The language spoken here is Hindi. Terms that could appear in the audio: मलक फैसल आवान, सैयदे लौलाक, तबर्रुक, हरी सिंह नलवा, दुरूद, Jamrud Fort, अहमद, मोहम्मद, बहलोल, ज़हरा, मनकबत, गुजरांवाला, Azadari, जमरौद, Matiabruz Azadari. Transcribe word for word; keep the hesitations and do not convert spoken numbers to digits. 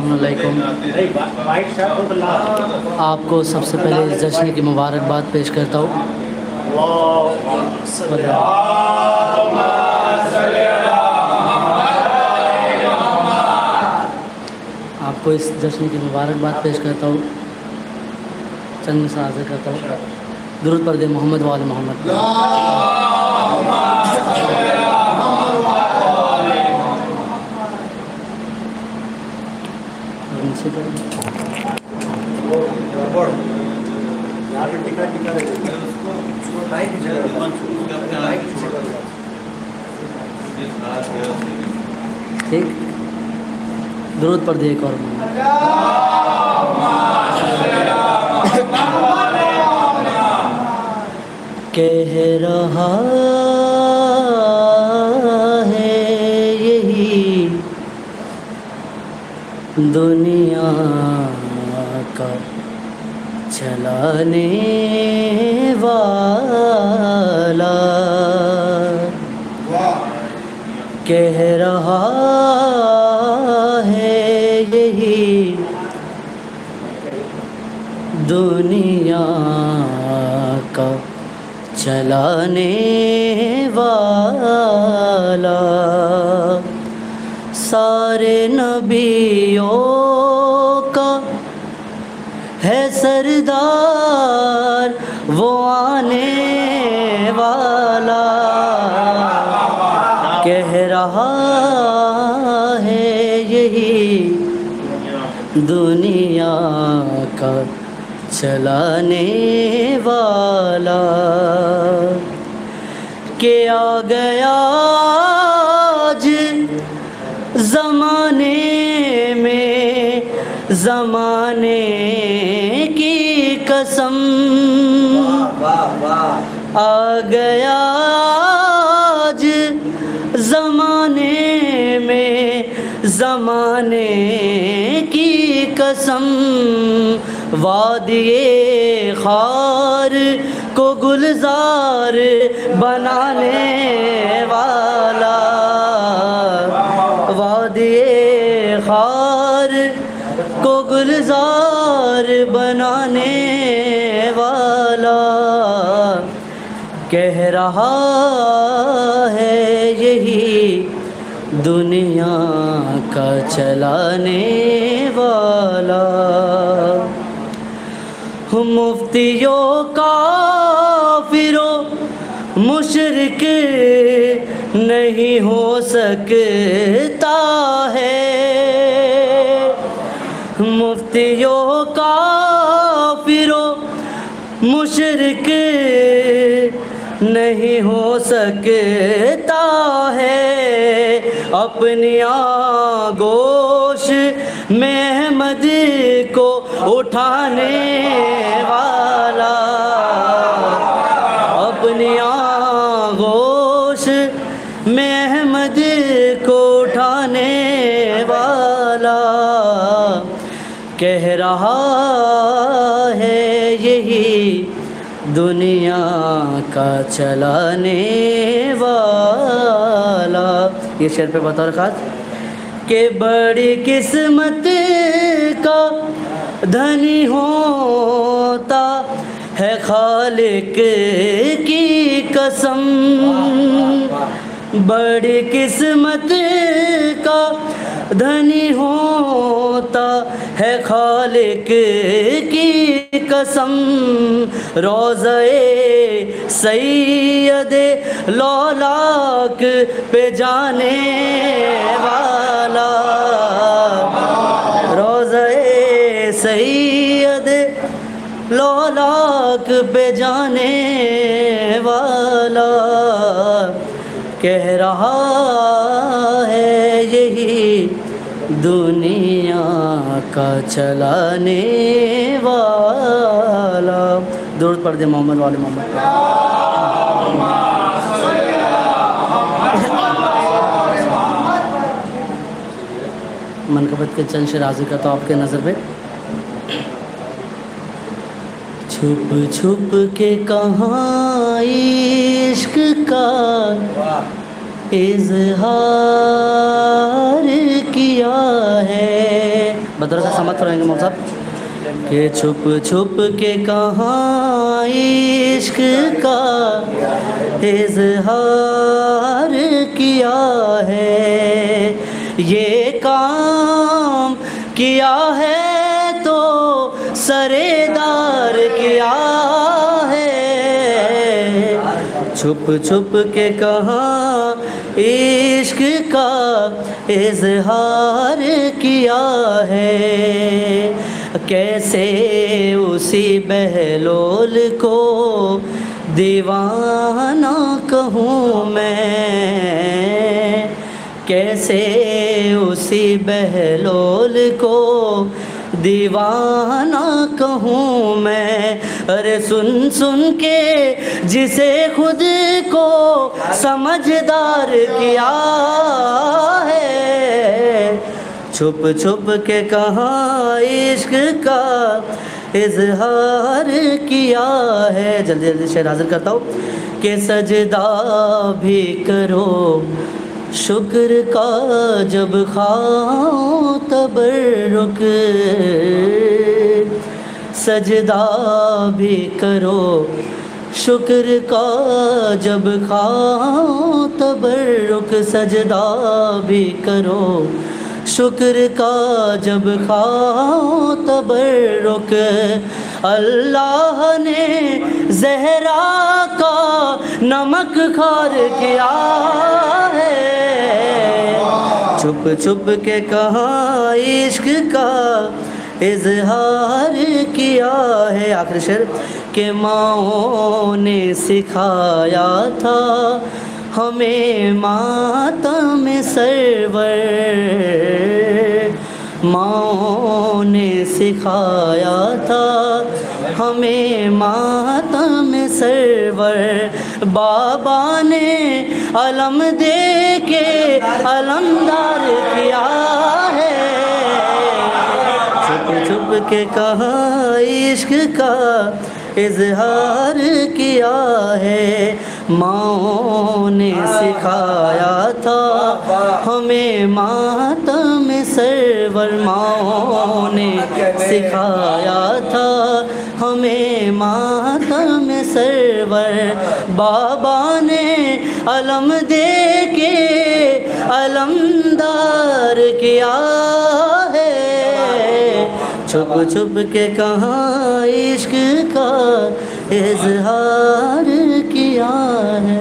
अस्सलाम वालेकुम। आपको सबसे पहले जश्न की मुबारकबाद पेश करता हूँ। आपको इस जश्न की मुबारकबाद पेश करता हूँ। चंद मिसाल हाजिर करता हूँ। दुरूद पर दे मोहम्मद वाले मोहम्मद। ठीक, दुरूद पर दे एक और। कह रहा है यही दुनिया का चलाने वाला, कह रहा दुनिया का चलाने वाला, सारे नबियों का है सरदार वो आने वाला, कह रहा है यही दुनिया का चलाने वाला, के आ गया आज ज़माने में ज़माने की कसम, आ गया आज ज़माने में ज़माने की कसम, वादिए खार को गुलजार बनाने वाला, वादिए खार को गुलजार बनाने वाला, कह रहा है यही दुनिया का चलाने वाला, मुफ्तियों काफिरों मुशरिक नहीं हो सकता है, मुफ्तियों काफिरों मुशरिक नहीं हो सकता है, अपनी आगोश में अहमद को उठाने वाला, अपनी आगोश में अहमद को उठाने वाला, कह रहा है यही दुनिया का चलाने वाला। ये शेर पे बतौर खास के बड़ी किस्मत का धनी होता है खालिक की कसम, बड़ी किस्मत का धनी होता है खालिक की कसम, रोज़े सैयदे लौलाक पे जाने वाला, रोज़े सैयदे लौलाक पे जाने वाला, कह रहा है यही दुनिया का चलाने वाला। दुरूद पर दे मोहम्मद वाले मोहम्मद। मनकबत के चंद शेर हाज़िर करता हूँ आपके नज़र पे। छुप छुप के कहाँ इश्क का इजहार किया है, बदर का समाप्त करेंगे मौलाना साहब के छुप छुप के कहाँ इश्क का इजहार किया है, ये काम किया है तो सरेदार किया है। छुप छुप के कहाँ इश्क का इजहार किया है, कैसे उसी बहलोल को दीवाना कहूँ मैं, कैसे उसी बहलोल को दीवाना कहूँ मैं। अरे सुन सुन के जिसे खुद को समझदार किया है, छुप छुप के कहाँ इश्क का इजहार किया है। जल्दी जल्दी शेर हाजिर करता हूँ कि सजदा भी करो शुक्र का जब खाओ तबर्रुक, सजदा भी करो शुक्र का जब खाओ तबर्रुक, सजदा भी करो शुक्र का जब खाओ तबर्रुक। अल्लाह ने ज़हरा का नमक खार किया है, छुप छुप के कहाँ इश्क का इजहार किया है। आखिरी शेर के माओं ने सिखाया था हमें मातम सरवर, माओं ने सिखाया था हमें मातम सरवर। बाबा ने अलम दे के अलमदार किया है, छुप के कहाँ इश्क का इजहार किया है। माँ ने सिखाया था हमें मातम सरवर, माँ ने सिखाया था हमें मातम सरवर। बाबा ने अलम दे के अलमदार किया है, छुप छुप के कहाँ इश्क का इजहार किया है।